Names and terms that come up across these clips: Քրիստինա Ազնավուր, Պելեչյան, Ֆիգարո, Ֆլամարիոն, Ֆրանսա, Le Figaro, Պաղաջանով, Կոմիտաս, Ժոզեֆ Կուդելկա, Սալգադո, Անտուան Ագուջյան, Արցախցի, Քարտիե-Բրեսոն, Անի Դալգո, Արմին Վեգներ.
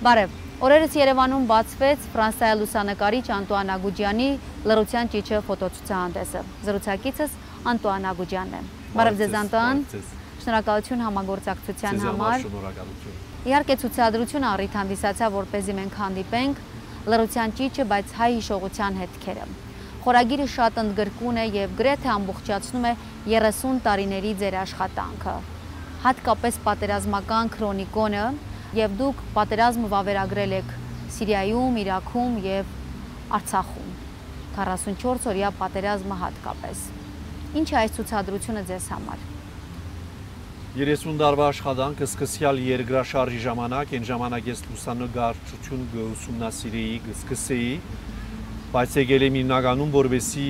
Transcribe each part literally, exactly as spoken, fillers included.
Բարև, օրերս Երևանում բացվեց Ֆրանսայի լուսանկարիչ Անտուան Ագուջյանի լրության ճիճը ֆոտոցուցահանդեսը։ Զրուցակիցս Անտուան Ագուջյանն է։ Բարև ձեզ Անտուան։ Շնորհակալություն համագործակցության համար։ Իհարկե ցուցադրությունը առիթ հանդիսացավ, որպեսզի մենք հանդիպենք լրության ճիճը, բայց հայ հիշողության հետքերը։ Խորագիրը շատ ընդգրկուն է եւ գրեթե ամբողջացնում է երեսուն տարիների ձեր աշխատանքը։ Հատկապես պատերազմական քրոնիկոնը Եվ դուք պատերազմը վավերագրել եք Սիրիայում, Իրաքում և Արցախում, քառասունչորս օրյա պատերազմը հատկապես։ Ինչ է այս ցուցադրությունը ձեզ համար։ երեսուն տարվա աշխատանքը սկսյալ երկրաշարժի ժամանակ, այն ժամանակ ես լուսանկարչություն ուսումնասիրեի, սկսեի, բայց եկել եմ հիմնականում որպեսզի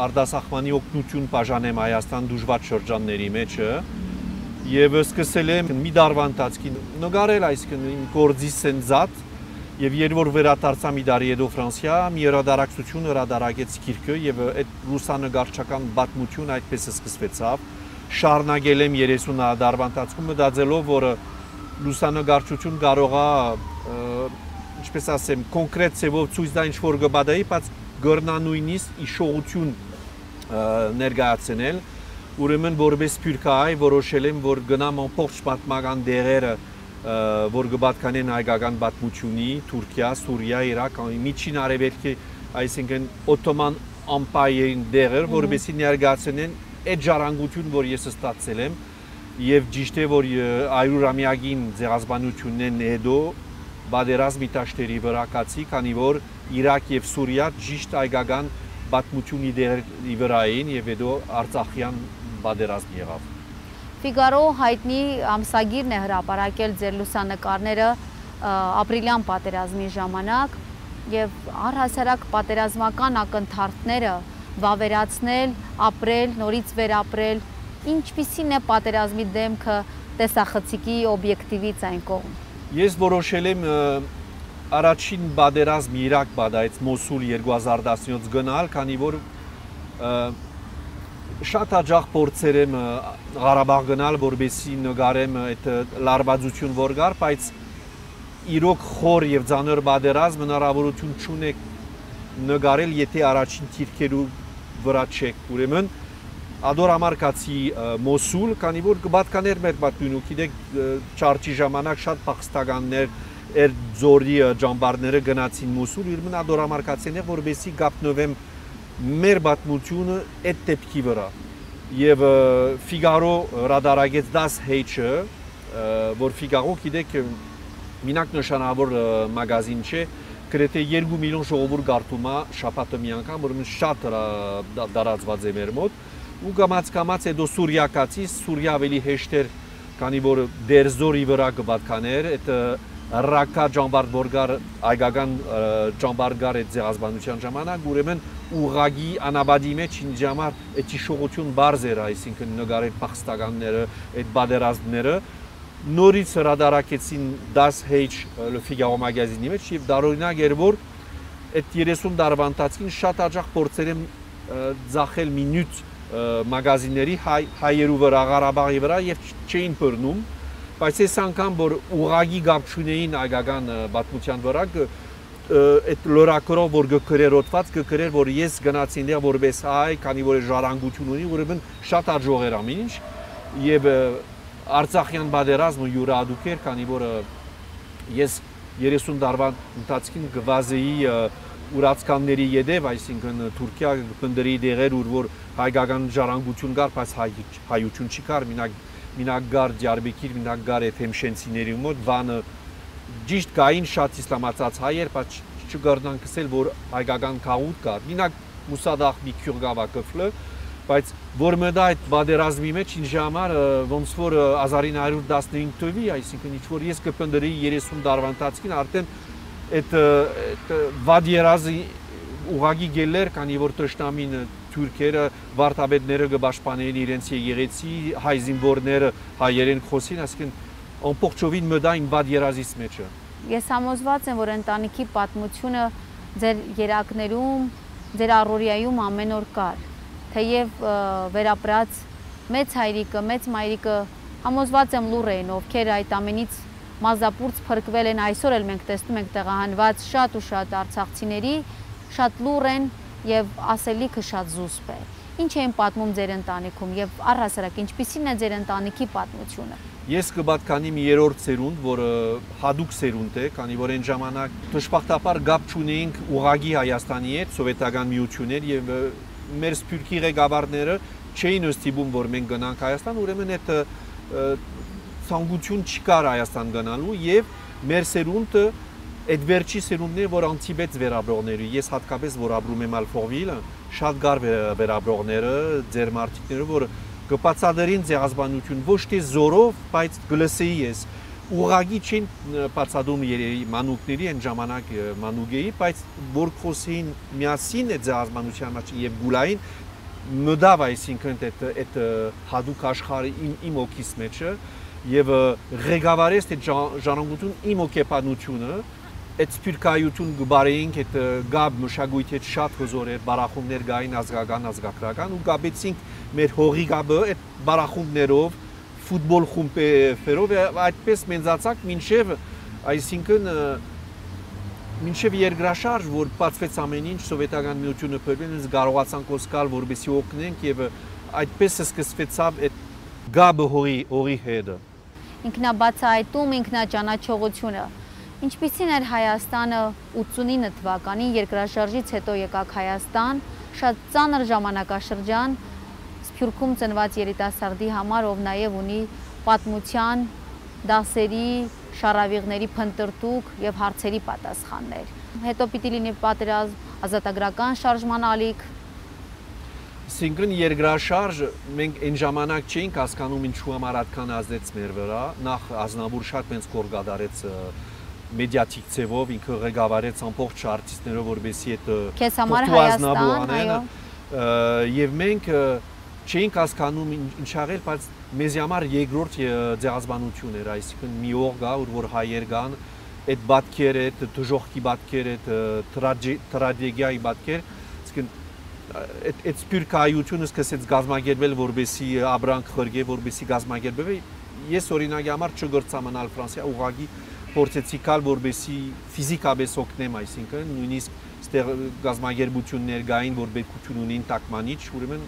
արտասահմանի օգնություն բաժանեմ Հայաստան դժվար շրջանների մեջ Եվ սկսել եմ մի դարվա ընթացքում նկարել այսինքն իմ գործի սենզատ եւ երբ որ վերադարձա մի տարի հետո Ֆրանսիա մի հրադարակցություն հրադարակեց գիրքը եւ այդ լուսանկարչական պատմությունը այդպես սկսվեցավ շարունակել եմ երեսուն դարվա ընթացքում մտածելով որ լուսանկարչություն կարող է ինչպես ասեմ կոնկրետ ծևով ցույց տալ ինչ որ գտածի բայց գրնանույնիսկ հիշողություն ներկայացնել Ուրեմն որպես փյուրքահայ որոշել եմ որ գնամ ամբողջ պատմական դերերը որ կպատկանեն հայկական պատմությունի Թուրքիա, Սուրիա, Իրաք, Միջին Արևելքի այսինքն Օտոման ամպայրին դերեր որպեսզի ներկայացնեն այդ ժառանգությունը որ ես ստացել եմ եւ ճիշտ է որ հարյուրամյակին ցեղասպանությունն հետո բادرազմի տաշտերի վրա կացի քանի որ Իրաք եւ Սուրիա ճիշտ հայկական պատմությունի դերերի վրա էին եւ հետո Արցախյան Բادرազմ եղավ Ֆիգարո հայտնի ամսագիրն է հրապարակել ձեր լուսանկարները ապրիլյան պատերազմի ժամանակ եւ առհասարակ պատերազմական ակնթարթները վավերացնել, ապրել, նորից վերապրել ինչպիսին է պատերազմի դեմքը տեսախցիկի օբյեկտիվից այն կողմ Ես որոշել եմ առաջին պատերազմի Իրաք բադայից Մոսուլ երկու հազար տասնյոթ գնալ, քանի որ Շատ հաճախ փորձեր եմ Ղարաբաղ գնալ, որպեսզի նկարեմ այդ լարվածություն, որ կար, բայց իրոք խոր եւ ծանր պատերազմ հնարավորություն չունեք նկարել, եթե առաջին թիրքերու վրա չեք։ Ուրեմն ադոր համար կացի Մոսուլ, քանի որ կպատկաներ մեր պատմունքին, գիտեք, չարչի ժամանակ շատ փախստականներ էր ձորի ջամբարները գնացին Մոսուլ, ուրեմն ադոր համար կացին, որպեսզի գտնվեմ մեր պատմությունը այդ դեպքի վրա եւ Ֆիգարո հրադարագեց դաս հեյչը որ Ֆիգարո գիտեք մինակ նշանավոր մագազին չէ գրեթե երկու միլիոն ժողովուրդ գարտում է շաբաթը մի անգամ որ շատ դարածված է մեր մոտ ու կամաց կամաց հետո սուրիակացի սուրիա ավելի հեշտ էր քանի որ դերզորի վրա կպատկաներ այդ Ռակա ջամբարդ որ կար այգական ջամբարդ կար այդ ցեղասպանության ժամանակ ուրեմն ուղագի անաբադի մեջ ինձ համար այդ հիշողություն բարձ էր այսինքն նկարել փախստականները այդ բادرազմները նորից հրադարակեցին դաս հեյչ Le Figaro magazine-ի մեջ եւ դարօրինակ էր որ այդ երեսուն տարվա ընթացքին շատ հաճախ փորձեր եմ ծախել մինուտ մագազինների հայերու վրա Ղարաբաղի վրա եւ չէին բռնում Բայց այս անգամ որ ուղագի գաբչունեին այգական պատմության վրա այդ լորակրով որ գկրերոտված գկրեր որ ես գնացի դեր որպես այ քանի որ ժառանգություն ունի ուրեմն շատ արժող էր ամեն ինչ եւ Արցախյան բادرազմը յուրադուք էր քանի որ ես երեսուն տարվա ընթացքին գվազեի ուրացկանների յետև այսինքն Թուրքիա գտնրի դեր ուր որ հայկական ժառանգություն կար բայց հայություն չի կար մենակ Մինագար Դիարբեկիր, Մինագար Էփեմշենցիների մոտ վանը ճիշտ կային շատ իսլամացած հայեր, բայց չգարնան կսել որ հայկական քաղուտ կա։ Մինակ Մուսադախ մի քյուրգավա կֆլը, բայց որ մտա այդ բادرազմի մեջ ինձ համար ոնց որ հազար ինը հարյուր տասնհինգ թվի, այսինքն ինչ որ ես կփնդրեի երեսուն տարվա ընթացքին արդեն այդ այդ բادرազի ուղագի գելեր, քանի որ տշնամին Թուրքերը վարտաբեդները կբաշխանեն իրենց եկեղեցի հայ զինվորները հայերեն խոսին, այսինքն ամբողջովին մտա իմ բادرազից մեջը։ Ես համոզված եմ, որ ընտանիքի պատմությունը ձեր երակներում, ձեր առօրյայում ամեն օր կար, թեև վերապրած մեծ հայրիկը, մեծ մայրիկը համոզված եմ լուր էին, ովքեր այդ ամենից Մազապուրց փրկվել են, այսօր էլ մենք տեսնում ենք տեղահանված շատ ու շատ արցախցիների, շատ լուռ են եւ ասելիքը շատ զուսպ է։ Ինչ են պատմում ձեր ընտանիքում եւ առհասարակ ինչպիսին է ձեր ընտանիքի պատմությունը։ Ես կբատկանի մի երրորդ սերունդ, որը հaduc սերունդ է, քանի որ այն ժամանակ դժբախտաբար գապ չունեինք ուղագի Հայաստանի հետ, սովետական միություններ եւ մեր սփյուռքի ղեկավարները չէին ստիպում, որ մենք գնանք Հայաստան, ուրեմն այդ ցանկություն չկար Հայաստան գնալու եւ մեր սերունդը այդ վերջի սերունդն է, որ անցիպեց վերաբրողները։ Ես հատկապես որ ապրում եմ Ալֆովիլը, շատ գար վերաբրողները, ձերմարտիկները, որ կպացադերին ձեղազբանություն ոչ թե զորով, բայց գլսեի ես ուղագի չեն պացադում մանուկների այն ժամանակ մանուկեի, բայց որ խոսեին միասին այդ ձեղազբանության մեջ եւ գուլային մդավ, այսինքն այդ հaduc աշխարհի իմ օքիս մեջը եւ ղեկավարես այդ ժառանգություն իմ օկեպանությունը այդ սփյուռքայություն գբարեինք այդ գաբ մշակույթի հետ շատ հզոր է, բարախումներ գային ազգական ազգագրական ու գաբեցինք մեր հողի գաբը այդ բարախումներով, ֆուտբոլ խումբերով այդպես մենզացանք մինչև, այսինքն մինչև երկրաշարժ, որ բացվեց ամեն ինչ, սովետական միությունը փրկվեց, կարողացանք օսկալ, որպեսզի օգնենք եւ այդպես սկսվեցավ այդ գաբը հողի հողի հետ։ Ինքնաբացահայտում, ինքնաճանաչողությունը։ Ինչպիսին էր Հայաստանը ութսունինը թվականին, երկրաշարժից հետո եկաք Հայաստան, շատ ծանր ժամանակաշրջան, սփյուռքում ծնված երիտասարդի համար, ով նաև ունի պատմության, դասերի, շարավիղների փնտրտուք եւ հարցերի պատասխաններ։ Հետո պիտի լինի պատերազմ, ազատագրական շարժման ալիք։ Այսինքն երկրաշարժ, մենք այն ժամանակ չէինք հասկանում ինչու համար այդքան ազդեց մեր վրա, նախ Ազնավուր շատ մեծ կոր գդարեց mediatic ծևով, ինքը ղեկավարեց ամբողջ արտիստները, որովհետեւ այդ քեզ համար Հայաստան, այո, եւ մենք չենք հասկանում ինչ աղել, բայց մեզ համար երկրորդ ձեղազբանություն էր, այսինքն մի օր գա, որ հայեր կան, այդ բատկերը, այդ դժոխքի բատկերը, այդ տրագեդիայի բատկերը, այսինքն այդ սփյուռքայությունը սկսեց գազմագերվել, որովհետեւ աբրանք խրգե, որովհետեւ գազմագերբել, ես օրինակի համար չգրծա մնալ Ֆրանսիա, ուղղակի Porțețical vorbesi fizica besocnem, այսինքն, նույնիսկ ստեղ գազմագերբություններ գային, որ բեկություն ունին տակմանիչ, ուրեմն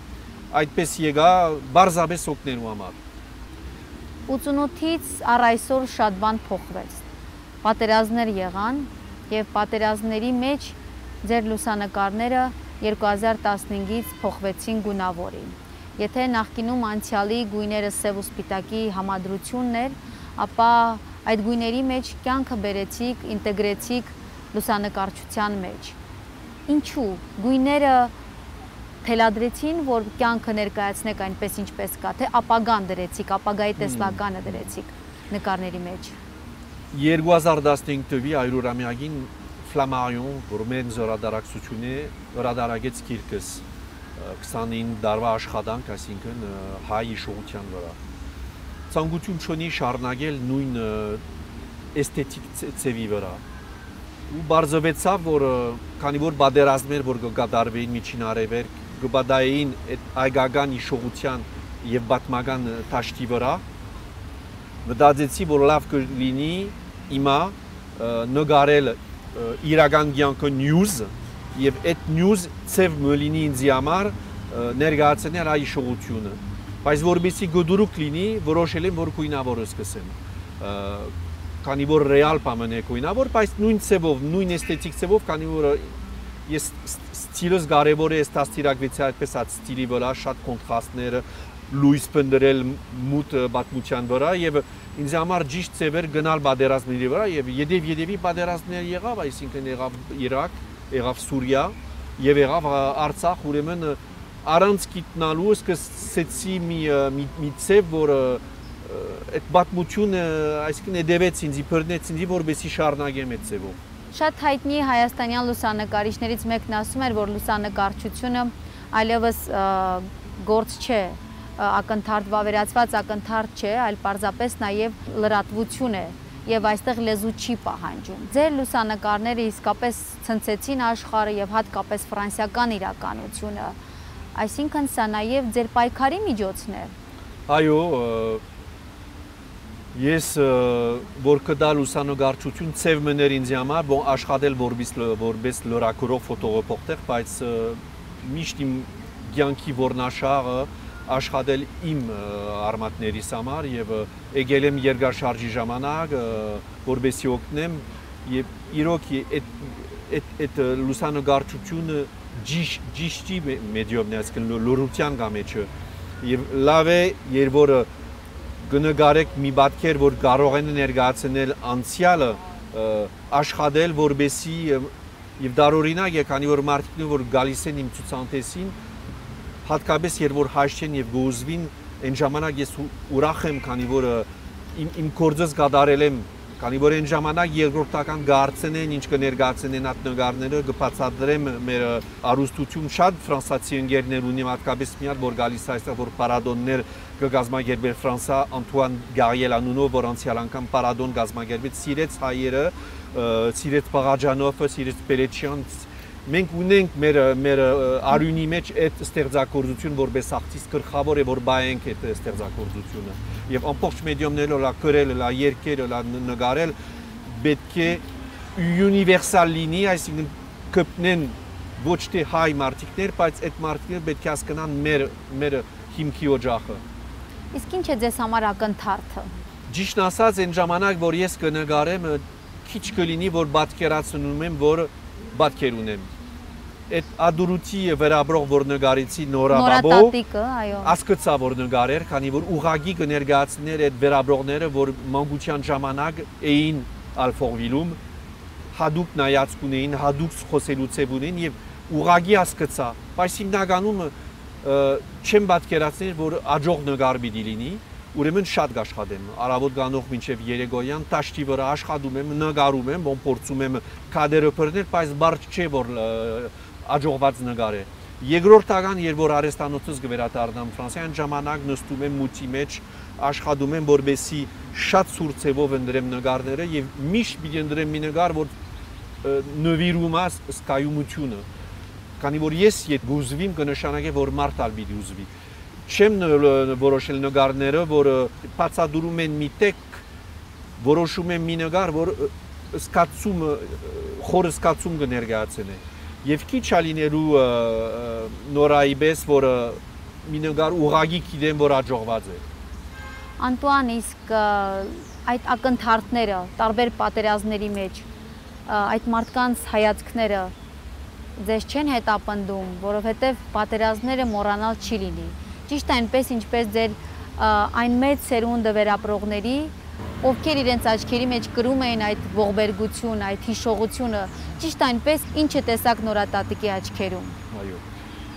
այդպես եկա բարձրաբես օգնելու համար։ ութսունութից առ այսօր շատ բան փոխվեց։ Պատերազմներ եղան եւ պատերազմների մեջ ձեր լուսանկարները երկու հազար տասնհինգից փոխվեցին գունավորին։ Եթե նախկինում անցյալի գույները սև ու սպիտակի համադրությունն էր, ապա այդ գույների մեջ կյանքը բերեցիք, ինտեգրեցիք լուսանկարչության մեջ։ Ինչու գույները թելադրեցին, որ կյանքը ներկայացնեք այնպես ինչպես կա, թե ապագան դրեցիք, ապագայի տեսլականը դրեցիք նկարների մեջ։ երկու հազար տասնհինգ թվականի այլուրամյակին Ֆլամարիոն, որ մեծ հրադարակցություն է, հրադարակեց գիրքս քսանհինգ դարվա աշխատանք, այսինքն հայ իշխանության վրա։ Ցանկություն չունի շարունակել նույն էսթետիկ ծևի վրա։ Ու բարձվեցավ, որ քանի որ պատերազմներ, որ կկատարվեին Միջինարևելք, կբադային այդ այգական իշխանության եւ պատմական դաշտի վրա, մտածեցի, որ լավ կլինի հիմա նկարել իրական կյանքը news եւ այդ news ծև մոլինի ինձ համար ներկայացնել այ իշխանությունը։ Բայց որպեսզի գդուրուկ լինի, որոշել եմ, որ գույնավորը սկսեմ, քանի որ ռեալ պամն է գույնավոր, բայց նույն ծևով, նույն էսթետիկ ծևով, քանի որ ես ստիլս կարևոր է, ես դաստիարակվեցի այդպես այդ ստիլի վրա, շատ կոնտրաստներ, լույս փնտրել մութ պատմության վրա եւ ինձ համար ճիշտ ծևեր գնալ պատերազմների վրա եւ յեդեւ յեդեւի պատերազմներ եղավ, այսինքն եղավ Իրաք, եղավ Սուրիա եւ եղավ Արցախ, ուրեմն առանց գիտնալու սկսեցի մի ծև, որ այդ պատմությունը, այսինքն հետևեց ինձ, իբրնեց ինձ, որպեսզի շարունակեմ այդ ծևով։ Շատ հայտնի հայաստանյան լուսանկարիչներից մեկն ասում էր, որ լուսանկարչությունը այլևս գործ չէ, ակնթարթ վավերացված ակնթարթ չէ, այլ պարզապես նաև լրատվություն է եւ այստեղ լեզու չի պահանջում։ Ձեր լուսանկարները իսկապես ցնցեցին աշխարհը եւ հատկապես ֆրանսիական իրականությունը։ Այսինքն սա նաև ձեր պայքարի միջոցն է։ Այո, Ես որ կդալ ուսանողարչություն ծևմներ ինձ համար, որ աշխատել որպես որպես լրագրող ֆոտոռեպորտեր, բայց միշտ իմ ցանկի որնաշարը աշխատել իմ արմատներիս համար եւ եկել եմ երկարաշարժի ժամանակ որպեսի օգնեմ եւ իրոք այդ այդ այդ լուսանողարչությունը ճիշտ ճիշտի մեդիումն է, ասկեն լրության գամեջը եւ լավ է երբ որ Գնագարեք մի բատկեր, որ կարող են ներկայացնել անցյալը, աշխատել որպեսի եւ դարօրինակ է, քանի որ մարդիկները որ գալիս են իմ ցուցանտեսին, հատկապես երբ որ հաշտեն եւ գոզվին, այն ժամանակ ես ուրախ եմ, քանի որ իմ կորձս կատարել եմ, քանի որ այն ժամանակ երկրորդական գարցնեն, ինչ կներկայացնեն այդ նկարները, կբացատրեմ մեր արուստություն շատ ֆրանսացի ընկերներ ունեմ, հատկապես մի հատ որ գալիս է այստեղ որ պարադոններ Գազմագերբել Ֆրանսա Անտուան Ագուջյան անունով որ անցյալ անգամ պարադոն գազմագերբեց սիրեց հայերը սիրեց Պաղաջանովը սիրեց Պելեչյան մենք ունենք մեր մեր արյունի մեջ այդ ստեղծագործություն որպես արտիստ գլխավոր է որ բայենք այդ ստեղծագործությունը եւ ամբողջ մեդիումներով լա կրել լա երկերը լա նկարել պետք է ունիվերսալ լինի այսինքն կպնեն ոչ թե հայ մարտիկներ բայց այդ մարտիկները պետք է հասկանան մեր մեր հիմքի օջախը Իսկ ինչ է ձեզ համար ակնթարթը Ճիշտ ասած այն ժամանակ որ ես կնկարեմ քիչ կլինի որ պատկերացնում եմ որ պատկեր ունեմ Այդ ադուրուցի վերաբրող որ նկարեցի նորաբաբո Նորատատիկը այո Ասկծա որ նկարեր քանի որ ուղագի կներկայացներ այդ վերաբրողները որ մանկության ժամանակ էին Ալֆորվիլում հադուկ նայացք ունեին հադուկ խոսելու ցեւ ունեին եւ ուղագի ասկծա բայց հիմնականում Չեմ պատկերացնել որ աջող նկար պիտի լինի, ուրեմն շատ աշխատեմ, առավոտ գանող մինչև երեկոյան, տաշտի վրա աշխատում եմ, նկարում եմ, փորձում եմ կադրերը բռնել, բայց բարձ չէ որ աջողված նկար է։ Երկրորդական երբ որ արհեստանոցից վերադառնամ Ֆրանսիան ժամանակ նստում եմ մուտի մեջ, աշխատում եմ որպեսի շատ սուր ցևով ընդրեմ նկարները եւ միշտ պիտի ընդրեմ մի նկար որ նվիրում է սկայունությունը Քանի որ ես եթե գուզվիմ կնշանակե որ մարդ ալ պիտի ուզվի չեմ որոշել նկարները որ բացադրում են մի տեկ որոշում եմ մի նկար որ սկացում խորը սկացում կներկայացնե եւ քիչ ալիներու նորայիպես որ մի նկար ուղագի գիտեմ որ աջողված է Անտուան իսկ այդ ակնթարթները տարբեր պատերազմների մեջ այդ մարդկանց հայացքները Ձեզ չեն հետապնդում, որովհետև պատերազմները մոռանալ չի լինի։ Ճիշտ այնպես ինչպես ձեր այն մեծ սերունդը վերապրողների, ովքեր իրենց աչքերի մեջ գրում էին այդ ողբերգություն, այդ հիշողությունը, ճիշտ այնպես ինչ է տեսակ նորատատիկի աչքերում։ Այո։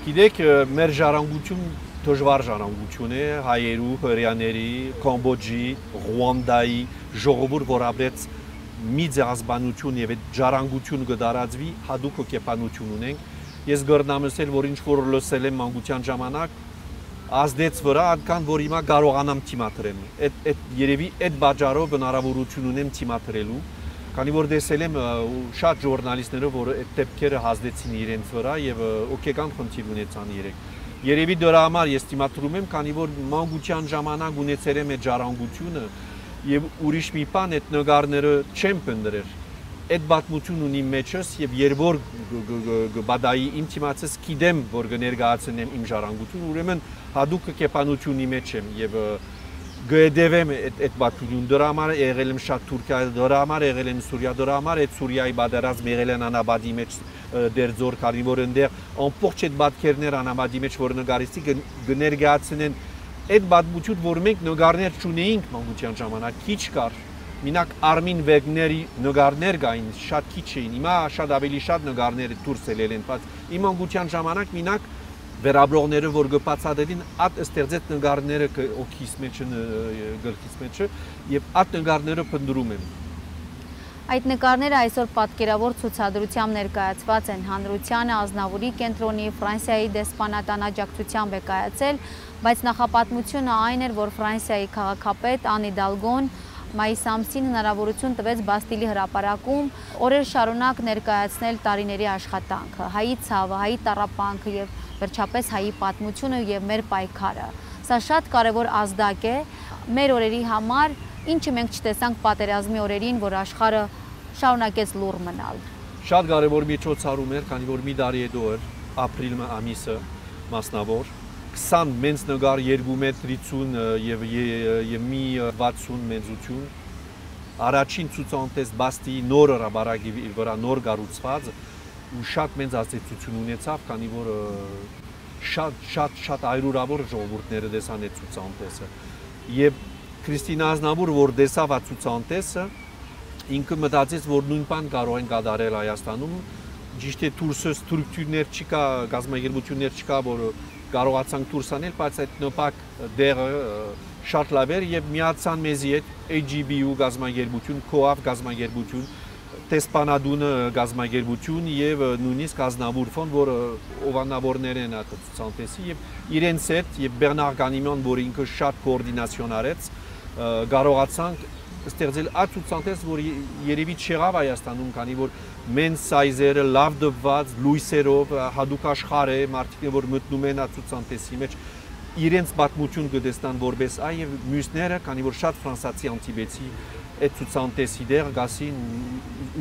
Գիտեք, մեր ժառանգություն դժվար ժառանգություն է, հայերու, հրեաների, Կամբոջի, Ռուանդայի ժողովուրդ որաբրեց Միծ ազգանություն եւ այդ ժառանգություն կդարածվի հadouk հոգեբանություն ունենք ես գրնամսել որ ինչ որ լսել եմ մանկության ժամանակ ազդեց վրա անկան որ հիմա կարողանամ թիմատրեմ այդ այդ երևի այդ բաժարով հնարավորություն ունեմ թիմատրելու քանի որ դեսել եմ շատ ժորնալիստներով որ այդ դեպքերը հազդեցին իրենց վրա եւ հոգեկան խնդիր ունեցան երեք երևի դրա համար ես թիմատրում եմ քանի որ մանկության ժամանակ ունեցել եմ այդ ժառանգությունը Եվ ուրիշ մի բան այդ նկարները չեմ փնտրել։ Այդ պատմությունն ունի մեջս եւ երբ որ գբադայի իմ թիմացս գիտեմ որ կներկայացնեմ իմ ժառանգությունը, ուրեմն հadouk կեպանությունի մեջ եմ եւ գդեվեմ այդ այդ պատմություն դրա համար եղել եմ շատ Թուրքիայի դրա համար եղել եմ Սուրիա դրա համար այդ Սուրիայի պատերազմ եղել են Անաբադի մեջ դեր ձոր քանի որ այնտեղ ամբողջ այդ պատկերներ Անաբադի մեջ որ նկարիստի կներկայացնեն Այդ պատմություն, որ մենք նկարներ չունեինք մանկության ժամանակ, քիչ կար։ Մինակ Արմին Վեգների նկարներ կային, շատ քիչ էին։ Հիմա շատ ավելի շատ նկարներ դուրս ելել են, բայց իմ մանկության ժամանակ մինակ վերաբրողները, որ գբացածին այդ ստեղծած նկարները օքիս մեջ գրքից մեջ եւ այդ նկարները փնտրում եմ։ Այդ նկարները այսօր պատկերավոր ցուցադրությամբ ներկայացված են հանրությանը, Ազնավուրի կենտրոնի, Ֆրանսիայի դեսպանատան աջակցությամբ է կայացել Բայց նախապատմությունը այն էր, որ Ֆրանսիայի քաղաքապետ Անի Դալգոն մայիսի ամսին հնարավորություն տվեց Բաստիլի հրապարակում օրեր շարունակ ներկայացնել տարիների աշխատանքը, հայի ցավը, հայի տառապանքը եւ վերջապես հայի պատմությունը եւ մեր պայքարը։ Սա շատ կարեւոր ազդակ է մեր օրերի համար Ինչը մենք չտեսանք պատերազմի օրերին, որ աշխարհը շարունակեց լուռ մնալ։ Շատ կարևոր միջոցառում էր, քանի որ մի տարի հետո էր ապրիլ ամիսը մասնավոր քսան մեծնագար երկու մետրի ցուն եւ մի վաթսուն մեծություն առաջին ցուցանտես բաստի նոր հրաբարակի վրա նոր գառուցված ու շատ մեծ ազդեցություն ունեցավ, քանի որ շատ շատ շատ այրուրավոր ժողովուրդները դեսան այդ ցուցանտեսը եւ Քրիստինա Ազնավուր, որ դեսավ այդ ցուցանտեսը, ինքը մտածեց, որ նույն բան կարող են կատարել Հայաստանում, ճիշտ է դուրսս ստրուկտուրներ չկա, գազագերբություններ չկա, որ կարողացան դուրս անել, բայց այդ նպակ դերը շատ լավ էր եւ միացան մեզի հետ Ա Ջ Բ Յ գազագերբություն, Քոավ գազագերբություն, Տեսփանադուն գազագերբություն եւ նույնիսկ Ազնավուր ֆոն, որ օվանավորներ են այդ ցուցանտեսի եւ իրենց հետ եւ Բեռնար Գանիման, որ ինքը շատ կոորդինացիոն արեց Garogatsan, sterdel atutsantes vor Yerevit Sherava Yastanum Canivor, Men Sizer, Lav de Vaz, Luiserov, Hadukash Hare, Martin vor Mutnumen atutsantes image, Irens Batmutun Gudestan vorbes Aie, Musnera, Canivor Shat Fransați Antibeti, etutsantes Ider, Gasin,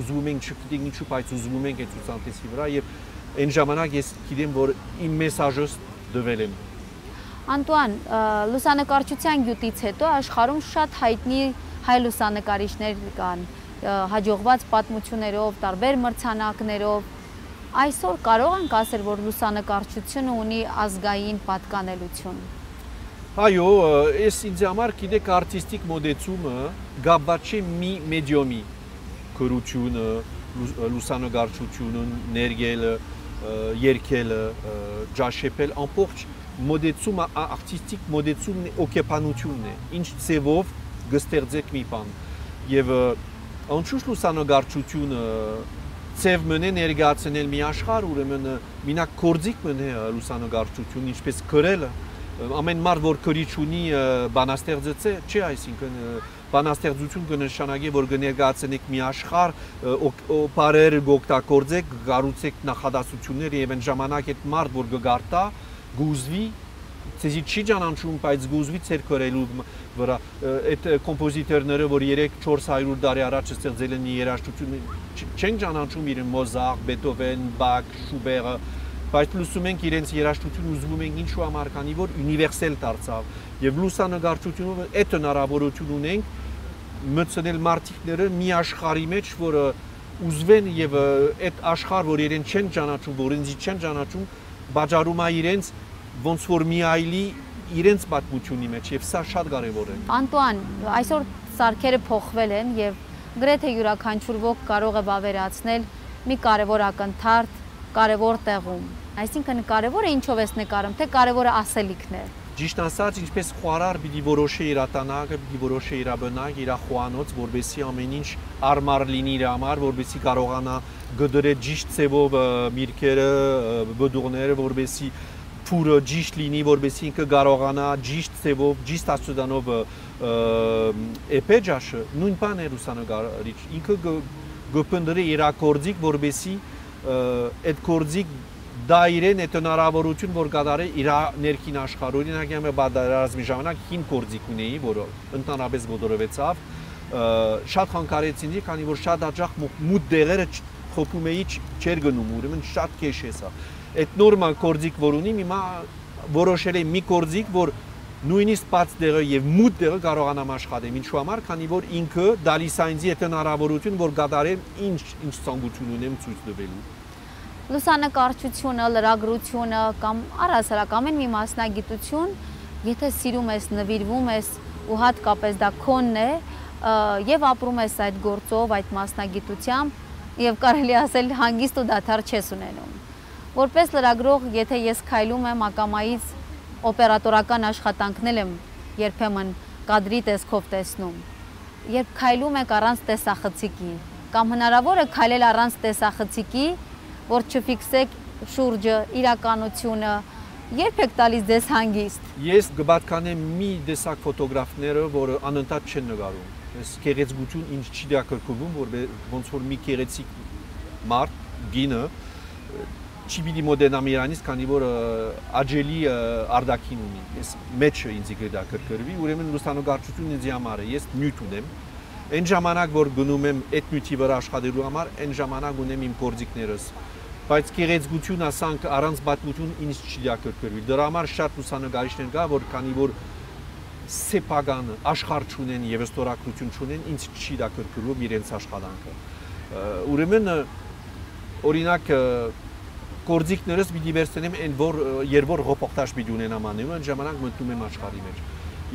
Zumen, Chukitin, Chupai, Zumen, etutsantes Ivraie, în Jamanag este Kidem vor in mesajos de velem. Անտուան, լուսանկարչության գյուտից հետո աշխարհում շատ հայտնի հայ լուսանկարիչներ կան, հաջողված պատմություններով, տարբեր մրցանակներով։ Այսօր կարող ենք ասել, որ լուսանկարչությունը ունի ազգային պատկանելություն։ Այո, ես ինձ համար գիտեք արտիստիկ մոտեցումը գաբաց չէ մի մեդիումի կրությունը, լուսանկարչությունը, ներգելը, երկելը, ճաշել ամբողջ Modețuma artistic, modețum ochepanuciune, inci sevov găsterzec mi pan. Ev anchuș luzanogarciuciun sev mene nergațenel mi așharul, mene mina corzic mene luzanogarciuciun, inci pes cărel. Amen mar vor căriciuni banasterzețe, ce ai sincă banasterzuciun că ne șanage vor nergațenec mi așhar, o parer gocta corzec, garuțec nahadasuciuneri, even jamanaket mar vor găgarta. Guzvi, cezi chijan anchum paiz guzvi cercorelu vra et compozitornere vor yerek patru sute dari arach sterzeleni yerashtutyun çengjan anchum irin Mozart, Beethoven, Bach, Schubert paiz lusum enk irenz yerashtutyun uzvum enk inchu amar kani vor universel tartsav yev lusangarchutyunov et hnaravorotyun unenk mtsenel martiknere mi ashkhari mech vor uzven yev et ashkhar vor iren çen janachum vor inzi çen janachum Բաժարումա իրենց ոնց որ միայլի իրենց պատմությունի մեջ եւ սա շատ կարեւոր է։ Անտուան, այսօր սարքերը փոխվել են եւ գրեթե յուրաքանչյուր ոք կարող է բավերացնել մի կարեւոր ակնթարթ, կարեւոր տեղում։ Այսինքն կարեւորը ինչով է նկարում, թե կարեւորը ասելիքն է։ Ճիշտ ասած, ինչպես խոհարար պիտի որոշի իր տնակը, պիտի որոշի իր բնակը, իր խոհանոց, որովհետեւ ամեն ինչ արմար լինի իր համար, որովհետեւ կարողանա Gădăre giști cevov mirkere, bădurnere vorbesi, pură giști linii vorbesi încă garogana, giști cevov, giști asudanov epegeaș, nu-i pane rusană garici, încă găpândere era corzic vorbesi, et corzic da iren, et înaravoruciun vor gadare, era nerkin așcaruri, în agheame badare razmijamana, hin corzic unei, vor întanabez godorevețav, șat hancare ținzi, cani vor șat ajac mut de Խոփում էի չեր գնում, ուրեմն շատ քեշ էսա։ Այդ նորմալ կորձիկ որ ունի, հիմա որոշել եմ մի կորձիկ, որ նույնիսկ բաց դեղը եւ մուտ դեղը կարողանամ աշխատեմ։ Ինչու համար, քանի որ ինքը դալիս այնձի այդ հնարավորություն, որ գտարեմ ինչ ինչ ցանկություն ունեմ ցույց տվելու։ Լուսանկարչությունը, լրագրությունը կամ առասարակ ամեն մի մասնագիտություն, եթե սիրում ես, նվիրվում ես ու հատկապես դա քոնն է եւ ապրում ես այդ գործով, այդ մասնագիտությամբ Եվ կարելի ասել հանգիստ ու դադար չես ունենում։ Որպես լրագրող, եթե ես քայլում եմ ակամայից օպերատորական աշխատանքներ եմ երբեմն կադրի տեսքով տեսնում։ Երբ քայլում եք առանց տեսախցիկի, կամ հնարավոր է քայլել առանց տեսախցիկի, որ չֆիքսեք շուրջը, իրականությունը, երբ եք տալիս դες հանգիստ։ Ես գբատկանեմ մի տեսակ ֆոտոգրաֆները, որ անընդհատ չեն նկարում։ Քերեցգություն ինչ չի դա կրկնվում, որ ոնց որ մի քերեցիկ մարդ, գինը Չիբիդի մոդենամ Իրանից, քանի որ աջելի արդակին ունի, ես մեջը ինձ գտա կրկրվի, ուրեմն լուսանոգարչությունն ինձ համար է, ես նյութ ունեմ, այն ժամանակ որ գնում եմ այդ նյութի վրա աշխատելու համար, այն ժամանակ ունեմ իմ գործիքներս, բայց գեղեցկություն ասանք առանց պատմություն ինձ չի դակրկրվի, դրա համար շատ լուսանոգարիչներ կա, որ քանի որ սեփական աշխարհ չունեն եւ ստորակրություն չունեն, ինձ չի դակրկրվում իրենց աշխատանքը, ուրեմն օրինակ Կորձիկներս մի դիվերսնեմ այն որ երբ որ հոփոխտաշ մի դունենամ անում այն ժամանակ մտնում եմ աշխարհի մեջ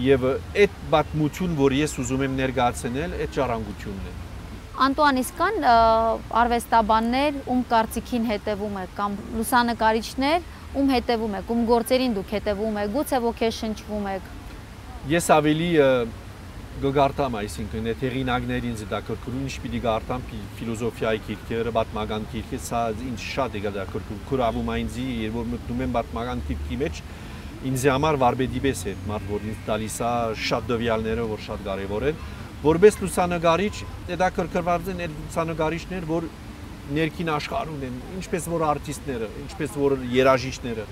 եւ այդ պատմություն որ ես ուզում եմ ներկայացնել այդ ճարանգությունն է Անտուան իսկան արվեստաբաններ ում կարծիքին հետևում եք կամ լուսանկարիչներ ում հետևում եք ում գործերին դուք հետևում եք գուցե ոքես շնչվում եք Ես ավելի գգարտամ այսինքն այդ հերինակներին զդակրկրում ինչ պիտի գարտամ ֆիլոզոֆիայի գիրքերը պատմական գիրքը սա ինձ շատ է գդակրկում քուրաբում այնձի երբ որ մտնում եմ պատմական գիրքի մեջ ինձ համար վարպետիպես է մարդ որ ինձ տալիս է շատ դվյալները որ շատ կարևոր են որպես լուսանկարիչ դդակրկրված են այդ լուսանկարիչներ որ ներքին աշխարհում են ինչպես որ արտիստները ինչպես որ երաժիշտները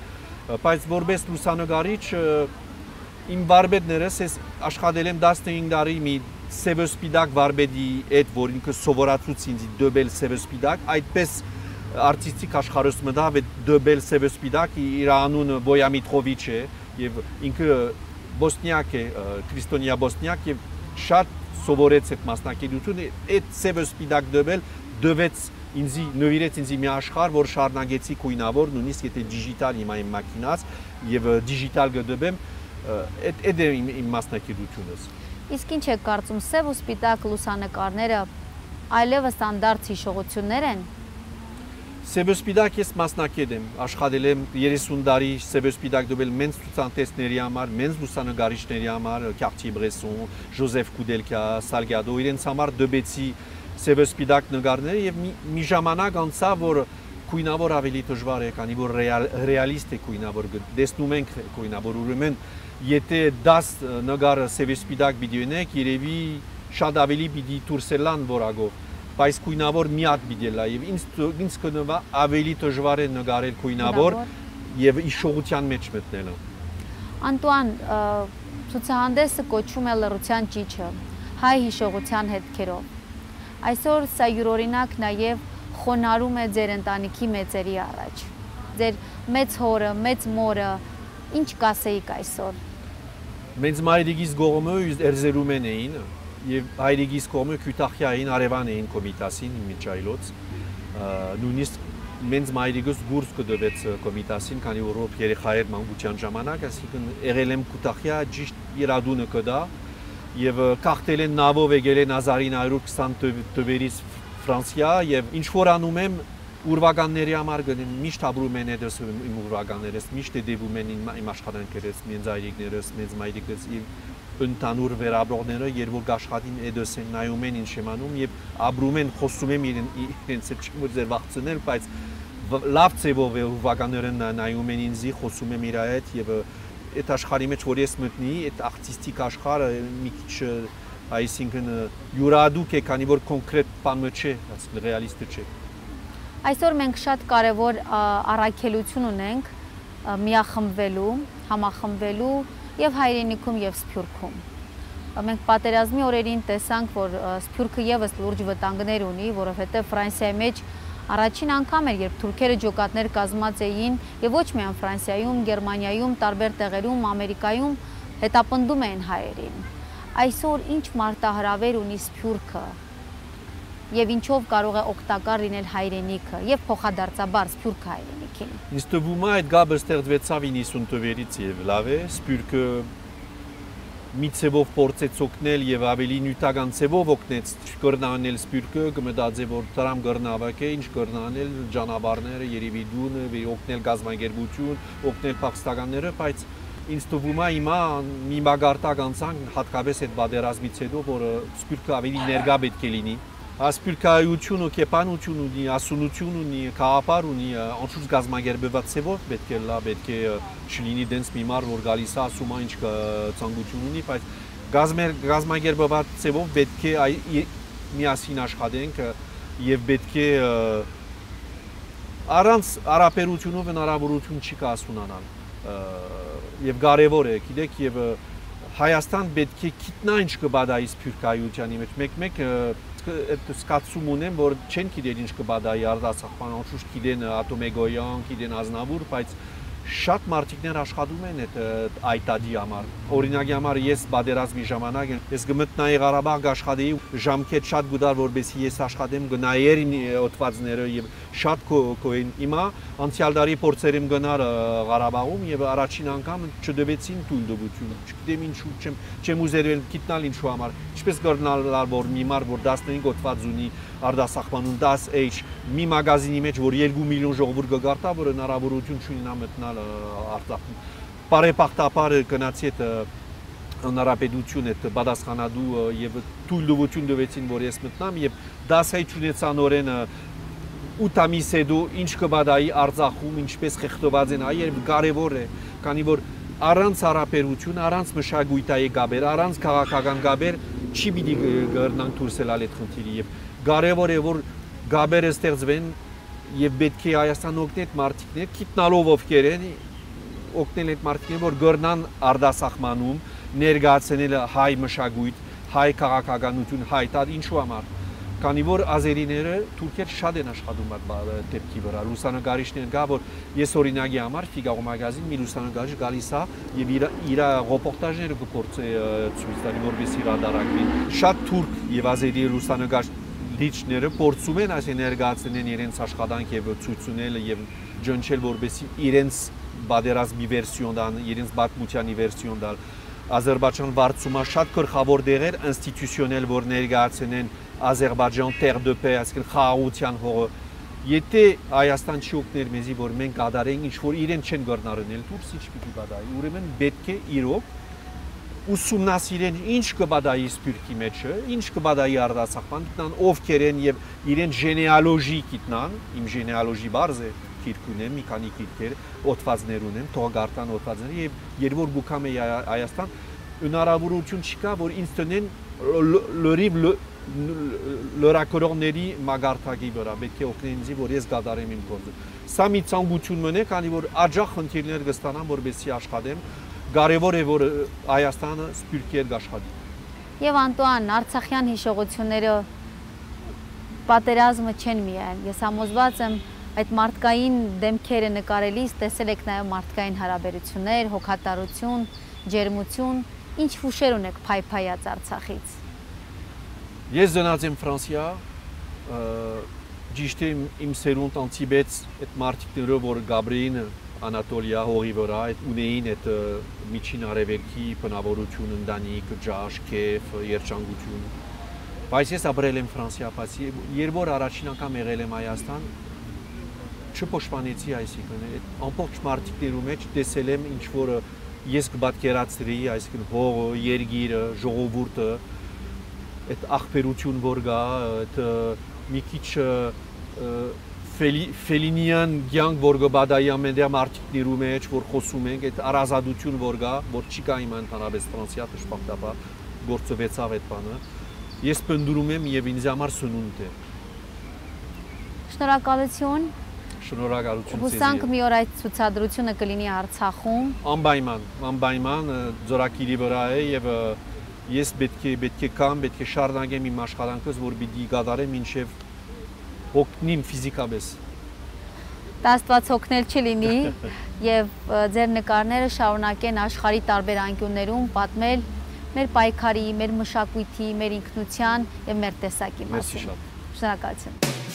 բայց որպես լուսանկարիչ Իմ վարպետներս ես աշխատել եմ տասնհինգ տարի մի սևսպիտակ վարպետի հետ, որ ինքը սովորացուց ինձ դոբել սևսպիտակ, այդպես արտիստիկ աշխարհս մտավ այդ դոբել սևսպիտակ իր անունը Վոյամիտրովիչ է եւ ինքը բոսնիակ է, քրիստոնյա բոսնիակ եւ շատ սովորեց այդ մասնակցությունը, այդ սևսպիտակ դոբել դվեց ինձ նվիրեց ինձ մի աշխարհ, որ շարունակեցի կույնավոր, նույնիսկ եթե դիջիտալ իմ այն մակինաս եւ դիջիտալ գդոբեմ Այդ է իմ մասնակցությունս Իսկ ինչ եք կարծում սև ու սպիտակ լուսանկարները այլևս ստանդարտ հիշողություններ են Սև ու սպիտակ ես մասնակից եմ աշխատել եմ երեսուն տարի սև ու սպիտակ դոբել մենց ցուցանտեսների համար մենց լուսանկարիչների համար Քարտիե-Բրեսոն Ժոզեֆ Կուդելկա Սալգադո իրենց համար դոբեցի սև ու սպիտակ նկարները եւ մի ժամանակ անցա որ կույնավոր ավելի դժվար է քանի որ ռեալիստ է կույնավոր դեսնում ենք կույնավոր ուրեմն Եթե դաս նգարը սևսպիտակ պիտի ունեք, երևի շատ ավելի պիտի դուրսելան որակով, բայց կույնավոր միատ պիտի լա եւ ինձ կնվա ավելի դժվար է նգարել կույնավոր եւ հիշողության մեջ մտնելը։ Անտուան, ցուցահանդեսը կոչվում է Լռության ճիճը, հայ հիշողության հետքերով։ Այսօր սա յուրօրինակ նաեւ խոնարհում է ձեր ընտանիքի մեծերի առաջ։ Ձեր մեծ հորը, մեծ մորը Ինչ կասեիք այսօր Մենց մայրիկիս գողմը Էրզերումեն էին եւ հայրիկիս կողմը Քյութախյային Արևան էին կոմիտասին միջայլոց նույնիսկ մենց մայրիկս գուրս կդվեց կոմիտասին քանի որ երեխայեր մանկության ժամանակ այսինքն եղել եմ Քյութախյա ճիշտ երադունը կդա եւ կախտել են նավով եկել են հազար ինը հարյուր քսան թվերից Ֆրանսիա եւ ինչ որ անում եմ Ուրվականների համար գնում միշտ ապրում են այդպես իմ ուրվականներս միշտ դեպում են իմ աշխատանքերս, ինձ այրիկներս, ինձ մայրիկս իմ ընդանուր վերաբերողները երբ որ աշխատին այդպես են նայում են ինչ եմ անում եւ ապրում են խոսում են իրենց հետ չեմ ձեր վախցնել բայց լավ ծեվով ուրվականները նայում են ինձ խոսում եմ իր հետ եւ այդ աշխարհի մեջ որ ես մտնի այդ արտիստիկ աշխարհը մի քիչ այսինքն յուրադուք է քանի որ կոնկրետ բանը չէ ռեալիստը չէ Այսօր մենք շատ կարևոր առաքելություն ունենք միախմբվելու, համախմբվելու եւ հայրենիքում եւ Սփյուռքում։ Մենք պատերազմի օրերին տեսանք, որ Սփյուռքը եւս լուրջ վտանգներ ունի, որովհետեւ Ֆրանսիայի մեջ առաջին անգամ էր, երբ թուրքերը ջոկատներ կազմած էին եւ ոչ միայն Ֆրանսիայում, Գերմանիայում, տարբեր տեղերում, Ամերիկայում հետապնդում էին հայերին։ Այսօր ինչ մարտահրավեր ունի Սփյուռքը Եվ ինչով կարող է օգտակար լինել հայրենիքը եւ փոխադարձաբար Սփյուռքը հայրենիքին։ Ինձ թվում է այդ գաբը ստեղծվեցավ իննիսուն թվերից եւ լավ է Սփյուռքը մի ցեվով փորձեց օգնել եւ ավելի նյութական ցեվով օգնեց կրնանել Սփյուռքը կմտածի որ դրամ կրնավակե ինչ կրնանել ճանապարհները երևի դուն օգնել գազագերբություն օգնել փախստականները բայց Ինձ թվում է հիմա մի մագարտակ անցանք հատկապես այդ պատերազմից հետո որ Սփյուռքը ավելի ներգա պետք է լինի Ասպիրկայությունը, կեպանությունը ունի, ասունությունը ունի, քաղաքապար ունի, անշուշտ գազմագերբված ծևով պետք է լա, պետք է չլինի դենց մի մար, որ գալիս է ասում է ինչ ցանկություն ունի, բայց գազմագերբված ծևով պետք է միասին աշխատենք եւ պետք է առանց հարաբերությունով հնարավորություն չի կասունանան եւ կարեւոր է գիտեք եւ Հայաստան պետք է գիտնան ինչ կբադայի սփյուռքայության մեջ մեկ-մեկ այդ սկացում ունեմ որ չեն գիտեր ինչ կբադայի արտասահման անշուշտ գիտեն Ատոմեգոյան գիտեն Ազնավուր բայց շատ մարտիկներ աշխատում են այդ այդ ադի համար օրինակի համար ես բادرազմի ժամանակ ես գմտնայի Ղարաբաղ աշխատեի ժամկետ շատ գուդար որովհետեւ ես աշխատեմ գնայեր օտվածները եւ շատ կոյն իմա անցյալ տարի փորձերիմ գնար Ղարաբաղում եւ առաջին անգամ չդվեցին տուն դուություն չգիտեմ ինչու չեմ չեմ ուզերել գիտնալ ինչու համար ինչպես գտնալար որ մի մար որ տասնհինգ օտված ունի արդասախմանում տասը հ մի մագազինի մեջ որ երկու միլիոն ժողովուրդ գկարտա որ հնարավորություն չունենա մտնել Արցախում բարեփոխտապար գնացի այդ հնարապետություն այդ բադասխանադու եւ թույլտվություն տվեցին որ ես մտնամ եւ դասայ ճունեցանորեն ութ ամիս հետո ինչ կբադայի Արցախում ինչպես խեղդված են այ երբ կարեւոր է քանի որ առանց հարաբերություն առանց մշակույթային գաբեր առանց քաղաքական գաբեր չի պիտի գտնանք դուրսելալ այդ խնդիրը եւ կարեւոր է որ գաբերը ստեղծվեն Եվ պետք է Հայաստան օգնի այդ մարտիկներ, գիտնալով ովքեր են, օգնել այդ մարտիկներին, որ գտնան արդասահմանում, ներգացնել հայ մշակույթ, հայ քաղաքականություն, հայ տար ինչու համար։ Քանի որ ազերիները թուրքեր շատ են աշխատում այդ դեպքի վրա։ Լուսանկարիչներն կա, որ ես օրինակի համար Ֆիգարո մագազին մի լուսանկարիչ գալիս է եւ իր իր ռեպորտաժները գործե ցույց տալի, որպես իր անդարակի։ Շատ թուրք եւ ազերի լուսանկարիչ Դիչները փորձում են այս էներգացնեն իրենց աշխատանք եւ ցույցունել եւ ջնչել որպեսի իրենց բادرազմի վերսիոն դան, իրենց բաթմուտյանի վերսիոն դալ։ Ադրբեջան վարձումա շատ քրխավոր դեղեր ինստիտուցիոնալ որ ներգացնեն Ադրբեջան terre de paix, այսինքն խաղաղության հողը։ Եթե Հայաստան չի օգներ մեզի որ մենք ադարենք ինչ որ իրեն չեն գտնարնել դուրս ինչ պիտի բադայի։ Ուրեմն պետք է իրոք ուսումնասիրեն ինչ կբադայի սփյուռքի մեջ, ինչ կբադայի արդասախման գտնան, ովքեր են եւ իրեն ժենեալոգի գտնան, իմ ժենեալոգի բարձ է, գիրք ունեմ, մի քանի գիրքեր, օտվածներ ունեմ, թողարկան օտվածները եւ երբ որ գուքամ է Հայաստան, հնարավորություն չկա որ ինձ տնեն լրիվ լրակորոնների մագարտակի վրա, պետք է օգնեն ինձ որ ես գադարեմ իմ գործը։ Սա մի ցանկություն մնե, քանի որ աջախ խնդիրներ կստանամ որպեսզի աշխատեմ Կարևոր է որ Հայաստանը սփյուռքի հետ աշխատի։ Եվ Անտուան Արցախյան հիշողությունները պատերազմը չեն միայն։ Ես համոզված եմ այդ մարդկային դեմքերը նկարելիս տեսել եք նաև մարդկային հարաբերություններ, հոգատարություն, ջերմություն, ինչ հուշեր ունեք փայփայած Արցախից։ Ես ծնած եմ Ֆրանսիա, ճիշտ է իմ սերունդ անցիպես այդ մարդիկները որ Գաբրիին Անատոլիա հողի վրա այդ ունեին այդ միջին արևելքի բնավորություն ընտանիք, ջաշ, քեֆ, երջանկություն։ Բայց ես ապրել եմ Ֆրանսիա, բայց երբ որ առաջին անգամ եղել եմ Հայաստան, չփոշմանեցի, այսինքն այդ ամբողջ մարտիկներու մեջ տեսել եմ ինչ որ ես կպատկերացրի, այսինքն հողը, երգիրը, ժողովուրդը, այդ ախբերություն որ գա, այդ մի քիչ Ֆելինիան գյանք որ գբադայի ամենդեղ մարտիկներու մեջ որ խոսում ենք այդ առազատություն որ գա որ չի կա իմ ընդհանրապես ֆրանսիա դժբախտաբա գործվեցավ այդ բանը ես պնդրում եմ եւ ինձ համար սնունդ է Շնորհակալություն Շնորհակալություն Հուսանք մի օր այդ ցուցադրությունը կլինի Արցախում Անպայման անպայման ձորակիրի վրա է եւ ես պետք է պետք է կամ պետք է շարունակեմ իմ աշխատանքս որ պիտի գադարեմ ինչեւ Օգնիմ ֆիզիկապես Աստված օգնել չլինի եւ ձեր նկարները շարունակեն աշխարհի տարբեր անկյուններում պատմել մեր պայքարի, մեր մշակույթի, մեր ինքնության եւ մեր տեսակի մասին։ Շնորհակալություն։